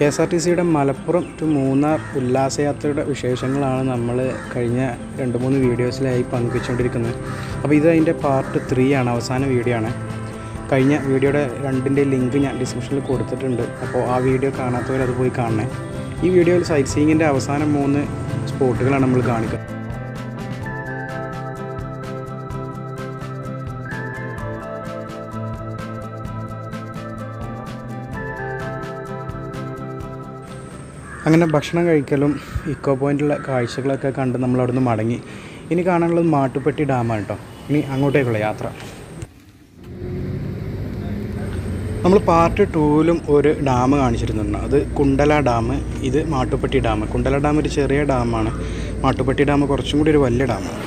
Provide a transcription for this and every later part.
KSRTC Malappuram to Munnar ഉല്ലാസയാത്രയുടെ വിശേഷങ്ങളാണ് നമ്മൾ കഴിഞ്ഞ 2-3 വീഡിയോസിലായി പങ്കുവെച്ചുകൊണ്ടിരിക്കുന്നത്. അപ്പോൾ ഇത് അതിൻ്റെ പാർട്ട് 3 ആണ്, അവസാന വീഡിയോ ആണ്. കഴിഞ്ഞ വീഡിയോയുടെ 2-ൻ്റെ ലിങ്ക് ഞാൻ ഡിസ്ക്രിപ്ഷനിൽ കൊടുത്തിട്ടുണ്ട്. അപ്പോൾ ആ വീഡിയോ കാണാത്തവർ അത് പോയി കാണണേ. ഈ വീഡിയോയിൽ സൈറ്റ് സീയിങ്ങിൻ്റെ അവസാന 3 സ്പോട്ടുകളാണ് നമ്മൾ കാണിക്കുക. അങ്ങനെ ഭക്ഷണം കഴിക്കലും ഇക്കോ പോയിൻ്റുള്ള കാഴ്ചകളൊക്കെ കണ്ട് നമ്മൾ അവിടെ നിന്ന് മടങ്ങി. ഇനി കാണാനുള്ളത് മാട്ടുപ്പെട്ടി ഡാമാണ് കേട്ടോ. ഇനി അങ്ങോട്ടേക്കുള്ള യാത്ര. നമ്മൾ പാർട്ട് 2-ലും ഒരു ഡാം കാണിച്ചിരുന്നുണ്ട്, അത് കുണ്ടല ഡാം. ഇത് മാട്ടുപ്പെട്ടി ഡാം. കുണ്ടല ഡാം ഒരു ചെറിയ ഡാമാണ്, മാട്ടുപ്പെട്ടി ഡാം കുറച്ചും കൂടി ഒരു വലിയ ഡാമാണ്.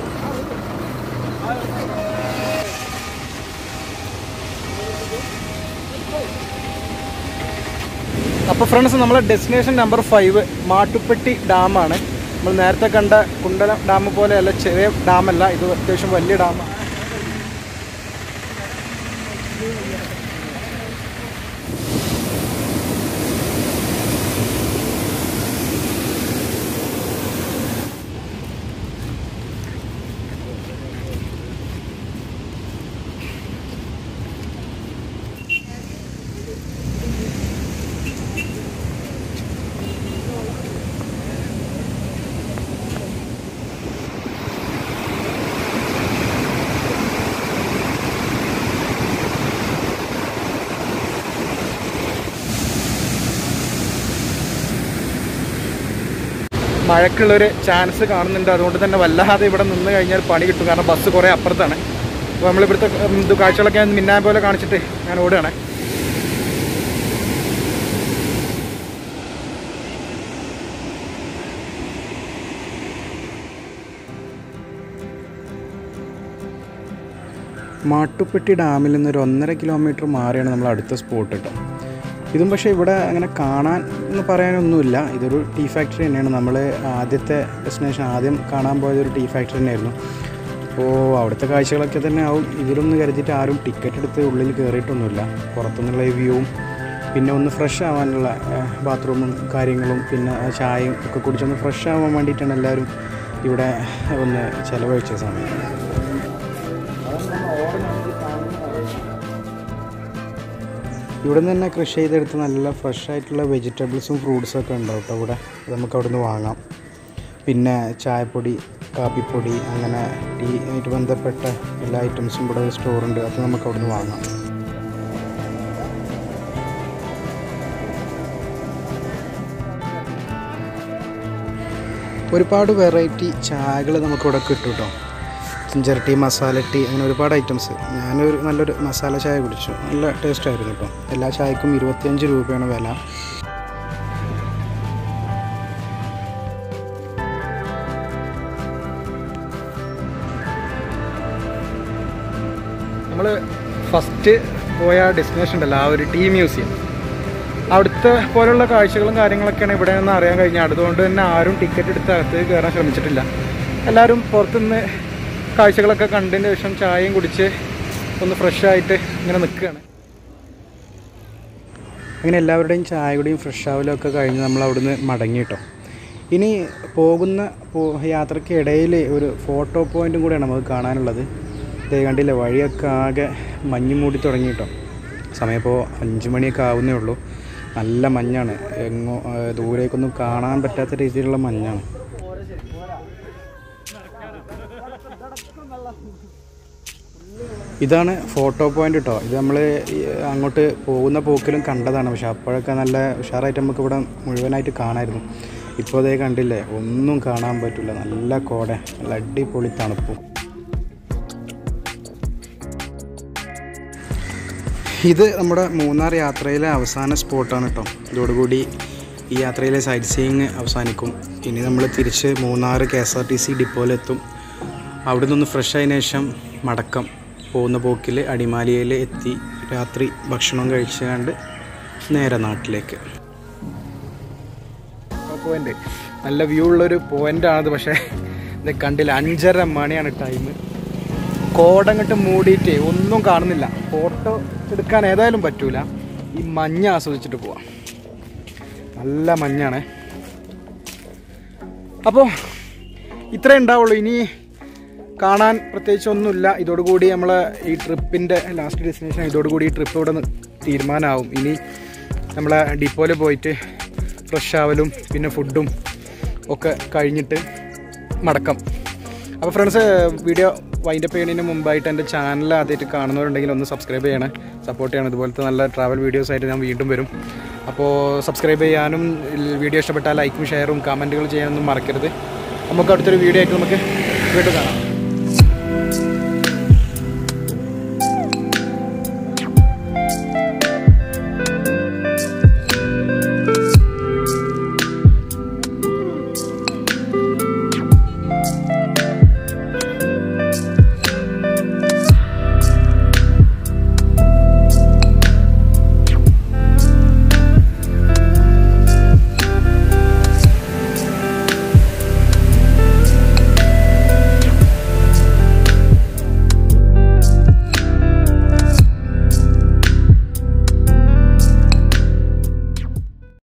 അപ്പോൾ ഫ്രണ്ട്സ്, നമ്മളെ ഡെസ്റ്റിനേഷൻ നമ്പർ 5 മാട്ടുപ്പെട്ടി ഡാമാണ്. നമ്മൾ നേരത്തെ കണ്ട കുണ്ടല ഡാം പോലെയല്ല, ചെറിയ ഡാമല്ല, ഇത് അത്യാവശ്യം വലിയ ഡാമാണ്. മഴക്കുള്ളൊരു ചാൻസ് കാണുന്നുണ്ട്, അതുകൊണ്ട് തന്നെ വല്ലാതെ ഇവിടെ നിന്ന് കഴിഞ്ഞാൽ പണി കിട്ടും, കാരണം ബസ് കുറേ അപ്പുറത്താണ്. അപ്പോൾ നമ്മളിവിടുത്തെ കാഴ്ചകളൊക്കെ ഞാൻ മിന്നാൻ പോലെ കാണിച്ചിട്ട് ഞാൻ ഓടുകയാണ്. മാട്ടുപ്പെട്ടി ഡാമിൽ നിന്നൊരു 1.5 കിലോമീറ്റർ മാറിയാണ് നമ്മൾ അടുത്ത സ്പോട്ട് കേട്ടോ. ഇതും പക്ഷേ ഇവിടെ അങ്ങനെ കാണാൻ എന്ന് പറയാനൊന്നുമില്ല, ഇതൊരു ടീ ഫാക്ടറി തന്നെയാണ്. നമ്മൾ ആദ്യത്തെ ഡെസ്റ്റിനേഷൻ ആദ്യം കാണാൻ പോയതൊരു ടീ ഫാക്ടറി തന്നെയായിരുന്നു. അപ്പോൾ അവിടുത്തെ കാഴ്ചകളൊക്കെ തന്നെ ആവും ഇതിലൊന്ന് കരുതിയിട്ട് ആരും ടിക്കറ്റ് എടുത്ത് ഉള്ളിൽ കയറിയിട്ടൊന്നുമില്ല. പുറത്തുനിന്നുള്ള വ്യൂവും പിന്നെ ഒന്ന് ഫ്രഷ് ആവാനുള്ള ബാത്റൂമും കാര്യങ്ങളും പിന്നെ ചായയും ഒക്കെ കുടിച്ചൊന്ന് ഫ്രഷ് ആവാൻ വേണ്ടിയിട്ടാണ് എല്ലാവരും ഇവിടെ ഒന്ന് ചിലവഴിച്ച സമയം. ഇവിടെ നിന്ന് തന്നെ കൃഷി ചെയ്തെടുത്ത് നല്ല ഫ്രഷായിട്ടുള്ള വെജിറ്റബിൾസും ഫ്രൂട്ട്സൊക്കെ ഉണ്ടാവും കേട്ടോ. ഇവിടെ നമുക്ക് അവിടെ നിന്ന് വാങ്ങാം. പിന്നെ ചായപ്പൊടി, കാപ്പിപ്പൊടി, അങ്ങനെ ടീ ആയിട്ട് ബന്ധപ്പെട്ട എല്ലാ ഐറ്റംസും ഇവിടെ സ്റ്റോറുണ്ട്, അത് നമുക്ക് അവിടെ നിന്ന് വാങ്ങാം. ഒരുപാട് വെറൈറ്റി ചായകൾ നമുക്കിവിടെ കിട്ടും കേട്ടോ. ജിഞ്ചർ ടീ, മസാല ടീ, അങ്ങനെ ഒരുപാട് ഐറ്റംസ്. ഞാനൊരു നല്ലൊരു മസാല ചായ കുടിച്ചു, നല്ല ടേസ്റ്റ് ആയിരുന്നു കേട്ടോ. എല്ലാ ചായക്കും 25 രൂപയാണ് വില. നമ്മൾ ഫസ്റ്റ് പോയ ഡെസ്റ്റിനേഷൻ ഉണ്ടല്ലോ, ആ ഒരു ടീ മ്യൂസിയം, അവിടുത്തെ പോലുള്ള കാഴ്ചകളും കാര്യങ്ങളൊക്കെയാണ് ഇവിടെ നിന്ന് അറിയാൻ കഴിഞ്ഞത്. അതുകൊണ്ട് തന്നെ ആരും ടിക്കറ്റ് എടുത്ത് അകത്ത് കയറാൻ ശ്രമിച്ചിട്ടില്ല. എല്ലാവരും പുറത്തുനിന്ന് കാഴ്ചകളൊക്കെ കണ്ടതിന് ശേഷം ചായയും കുടിച്ച് ഒന്ന് ഫ്രഷായിട്ട് ഇങ്ങനെ നിൽക്കുകയാണ്. അങ്ങനെ എല്ലാവരുടെയും ചായയുടെയും ഫ്രഷ് ആവലും ഒക്കെ കഴിഞ്ഞ് നമ്മൾ അവിടുന്ന് മടങ്ങിയിട്ടോ. ഇനി പോകുന്ന യാത്രക്കിടയിൽ ഒരു ഫോട്ടോ പോയിൻറ്റും കൂടെയാണ് നമുക്ക് കാണാനുള്ളത്. ഇത് കണ്ടില്ല, വഴിയൊക്കെ ആകെ മഞ്ഞ് മൂടി തുടങ്ങിയിട്ടോ. സമയം ഇപ്പോൾ 5 മണിയൊക്കെ ആവുന്നേ ഉള്ളൂ. നല്ല മഞ്ഞാണ്, എങ്ങോ ദൂരേക്കൊന്നും കാണാൻ പറ്റാത്ത രീതിയിലുള്ള മഞ്ഞാണ്. ഇതാണ് ഫോട്ടോ പോയിൻ്റ് കേട്ടോ. ഇത് നമ്മൾ അങ്ങോട്ട് പോകുന്ന പോക്കിലും കണ്ടതാണ്, പക്ഷെ അപ്പോഴൊക്കെ നല്ല ഉഷാറായിട്ട് നമുക്ക് ഇവിടെ മുഴുവനായിട്ട് കാണാമായിരുന്നു. ഇപ്പോൾ അതേ കണ്ടില്ലേ, ഒന്നും കാണാൻ പറ്റില്ല. നല്ല കോട, നല്ല അടിപൊളി തണുപ്പും. ഇത് നമ്മുടെ മൂന്നാർ യാത്രയിലെ അവസാന സ്പോട്ടാണ് കേട്ടോ. ഇതോടുകൂടി ഈ യാത്രയിലെ സൈറ്റ് സീയിങ് അവസാനിക്കും. ഇനി നമ്മൾ തിരിച്ച് മൂന്നാർ KSRTC ഡിപ്പോയിലെത്തും. അവിടെ നിന്ന് ഫ്രഷ് ആയതിനു ശേഷം മടക്കം. പോകുന്ന പോക്കിൽ അടിമാലിയിൽ എത്തി രാത്രി ഭക്ഷണം കഴിച്ചുകൊണ്ട് നേരെ നാട്ടിലേക്ക്. പോയിൻ്റ് നല്ല വ്യൂ ഉള്ളൊരു പോയിൻ്റാണത്. പക്ഷേ ഇത് കണ്ടില്ല, 5:30 മണിയാണ് ടൈം. കോടങ്ങട്ട് മൂടിയിട്ട് ഒന്നും കാണുന്നില്ല. ഫോട്ടോ എടുക്കാൻ ഏതായാലും പറ്റൂല, ഈ മഞ്ഞ് ആസ്വദിച്ചിട്ട് പോവാം. നല്ല മഞ്ഞാണ്. അപ്പോൾ ഇത്രേ ഉണ്ടാവുള്ളൂ. ഇനി കാണാൻ പ്രത്യേകിച്ചൊന്നുമില്ല. ഇതോടുകൂടി നമ്മൾ ഈ ട്രിപ്പിൻ്റെ ലാസ്റ്റ് ഡെസ്റ്റിനേഷൻ. ഇതോടുകൂടി ഈ ട്രിപ്പ് ഇവിടെ തീരുമാനമാവും. ഇനി നമ്മളെ ഡിപ്പോയിൽ പോയിട്ട് ഫ്രഷ് ആവലും പിന്നെ ഫുഡും ഒക്കെ കഴിഞ്ഞിട്ട് മടക്കം. അപ്പോൾ ഫ്രണ്ട്സ്, വീഡിയോ വൈൻഡപ്പ് ചെയ്യുന്നതിന് മുമ്പായിട്ട് എൻ്റെ ചാനൽ ആദ്യമായിട്ട് കാണുന്നവരുണ്ടെങ്കിൽ ഒന്ന് സബ്സ്ക്രൈബ് ചെയ്യണം, സപ്പോർട്ട് ചെയ്യണം. ഇതുപോലത്തെ നല്ല ട്രാവൽ വീഡിയോസായിട്ട് ഞാൻ വീണ്ടും വരും. അപ്പോൾ സബ്സ്ക്രൈബ് ചെയ്യാനും വീഡിയോ ഇഷ്ടപ്പെട്ടാൽ ലൈക്കും ഷെയറും കമൻറ്റുകൾ ചെയ്യാനൊന്നും മറക്കരുത്. നമുക്ക് അടുത്തൊരു വീഡിയോ ആയിട്ട് നമുക്ക് വീണ്ടും കാണാം.